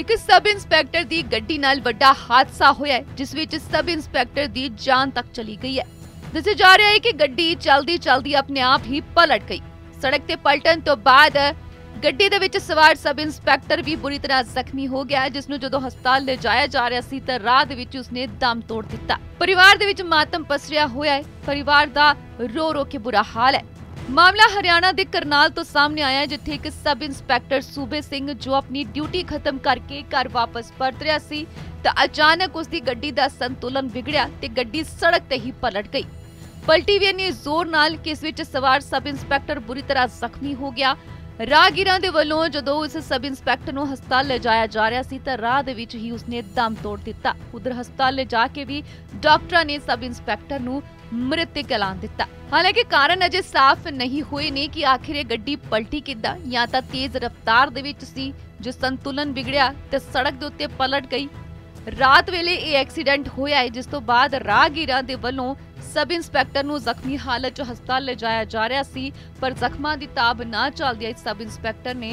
ਇੱਕ sub inspector ਦੀ ਗੱਡੀ ਨਾਲ ਵੱਡਾ ਹਾਦਸਾ ਹੋਇਆ ਹੈ ਜਿਸ ਵਿੱਚ ਸਬ ਇੰਸਪੈਕਟਰ ਦੀ ਜਾਨ ਤੱਕ ਚਲੀ ਗਈ ਹੈ। ਦੱਸਿਆ ਜਾ ਰਿਹਾ ਹੈ ਕਿ ਗੱਡੀ ਚਲਦੀ ਚਲਦੀ ਆਪਣੇ ਆਪ ਹੀ ਪਲਟ ਗਈ। ਸੜਕ ਤੇ ਪਲਟਣ ਤੋਂ ਬਾਅਦ ਗੱਡੀ ਦੇ ਵਿੱਚ ਸਵਾਰ ਸਬ ਇੰਸਪੈਕਟਰ ਵੀ ਬੁਰੀ ਤਰ੍ਹਾਂ ਜ਼ਖਮੀ ਹੋ ਗਿਆ ਜਿਸ ਨੂੰ ਜਦੋਂ ਹਸਪਤਾਲ ਲਿਜਾਇਆ ਜਾ ਰਿਹਾ ਸੀ ਤਾਂ ਰਾਹ ਦੇ ਵਿੱਚ ਉਸਨੇ ਦਮ ਤੋੜ ਦਿੱਤਾ। ਪਰਿਵਾਰ ਦੇ ਵਿੱਚ ਮਾਤਮ ਪਸਰਿਆ ਹੋਇਆ ਹੈ। ਪਰਿਵਾਰ ਦਾ ਰੋ ਰੋ ਕੇ ਬੁਰਾ ਹਾਲ ਹੈ। मामला हरियाणा के करनाल तो सामने आया जिथे एक सब इंस्पैक्टर सूबे सिंह जो अपनी ड्यूटी खत्म करके घर वापस परत रहा सी तो अचानक उसकी गड्डी का संतुलन बिगड़िया ते गड्डी सड़क ते ही पलट गई। पलटी भी इन्नी जोर नाल कि इस विच सवार सब इंस्पैक्टर बुरी तरह जख्मी हो गया। राहगीरां दे वल्लों जदों इस सब इंस्पैक्टर नूं हस्पताल लिजाया जा रहा सी तां राह दे विच ही उसने दम तोड़ दिता। उधर हस्पताल लिजा के भी डॉक्टरां ने सब इंस्पैक्टर नूं मृत ऐलान दिता। हालांकि कारण अजे साफ नहीं हुए ने कि आखिर ये गड्डी पलटी किद्दां या तां तेज रफ्तार दे विच सी जो संतुलन बिगड़िया ते सड़क दे उत्ते पलट गई। रात वेले ये एक्सीडेंट होया है जिस तो बाद राहगीरां दे वल्लों सब इंस्पैक्टर नूं जख्मी हालत च हस्पताल लिजाया जा रहा सी पर जख्मां दी ताब ना चलदियां सब इंस्पैक्टर ने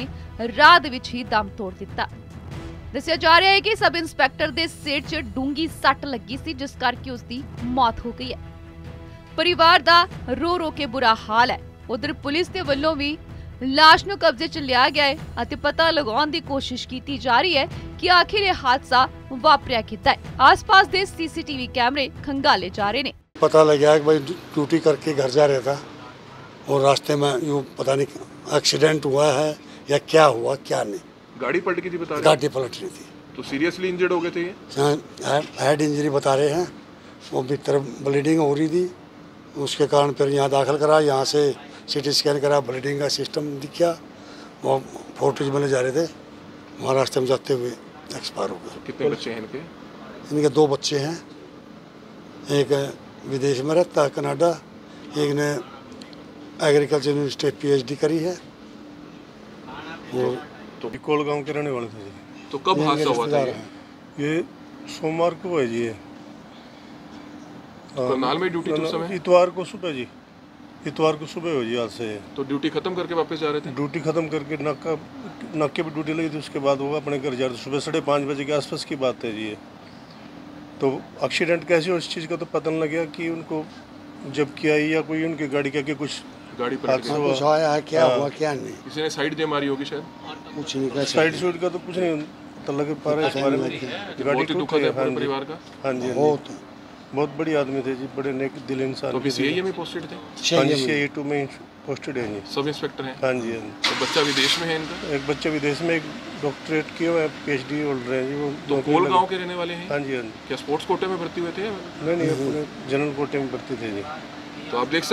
राह दे विच ही दम तोड़ दिता। ਦੱਸਿਆ जा रहा है कि सब इंस्पैक्टर दे सिर च ਡੂੰਗੀ ਸੱਟ ਲੱਗੀ ਸੀ ਜਿਸ ਕਰਕੇ ਉਸ ਦੀ ਮੌਤ ਹੋ ਗਈ ਹੈ। परिवार दा रो रो के बुरा हाल है। उधर पुलिस के वल्लों भी लाश नूं कब्जे च लिया गया है अते पता लगाउण दी कोशिश की जा रही है कि आखिर यह हादसा वापरिया किद्दां है। आसपास दे सीसीटीवी कैमरे खंगाले जा रहे ने। पता लगा कि भाई ड्यूटी करके घर जा रहा था और रास्ते में यूं पता नहीं एक्सीडेंट हुआ है या क्या हुआ क्या नहीं। गाड़ी पलट गई थी बता रहे? गाड़ी पलट रही थी तो सीरियसली इंजर्ड हो गए थे ये? हेड इंजरी बता रहे हैं। वो भीतर ब्लीडिंग हो रही थी उसके कारण फिर यहाँ दाखिल करा। यहाँ से सीटी स्कैन करा, ब्लीडिंग का सिस्टम दिखा। वो फोर्टेज में ले जा रहे थे, वहाँ रास्ते में जाते हुए एक्सपायर हो गए। कितने बच्चे हैं इनके? इनके 2 बच्चे हैं। एक विदेश में रहता है कनाडा, एक ने एग्रीकल्चर यूनिवर्सिटी PhD करी है। वो तो कोलगांव के रहने वाले थे। तो कब हादसा हुआ था? ये सोमवार को है जी। करनाल में ड्यूटी तो समय इतवार को सुबह जी, इतवार को सुबह हो जी। आज से तो ड्यूटी खत्म करके वापस जा रहे थे? ड्यूटी खत्म करके नाके पे ड्यूटी लगी थी, उसके बाद वो अपने घर जा रहे थे। सुबह 5:30 बजे के आसपास की बात है जी। ये तो एक्सीडेंट कैसे हो इस चीज़ का तो पता नहीं लगा कि उनको जब किया या कोई उनकी गाड़ी क्या कुछ गाड़ी पर क्या हुआ क्या नहीं। किसी ने साइड दे मारी होगी शायद, कुछ नहीं साइड शूट का तो कुछ नहीं पता लगे पा रहे इस बारे में। बहुत बहुत बड़ी आदमी थे जी, बड़े नेक दिल इंसान। तो सीआईए में पोस्टेड थे? सीआईए 2 में पोस्टेड हैं जी, सब इंस्पेक्टर हैं। हाँ जी। तो बच्चा विदेश में है इनका? एक बच्चा विदेश में, एक डॉक्टरेट किया हुआ है, PhD होल्डर है जी वो। तो कोलगांव के रहने वाले हैं? हाँ जी। क्या स्पोर्ट्स कोटे में भर्ती हुए थे? नहीं, अपने जनरल कोटे में भर्ती थे जी। तो आप देख